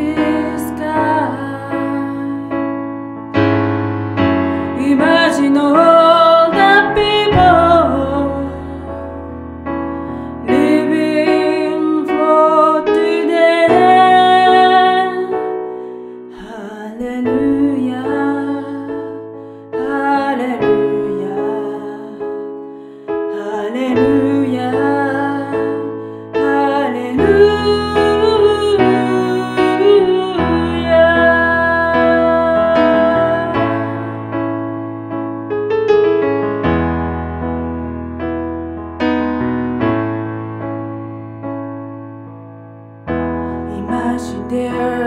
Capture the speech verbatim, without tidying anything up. sky. Imagine all. Hallelujah, hallelujah, hallelujah, hallelujah. Imagine there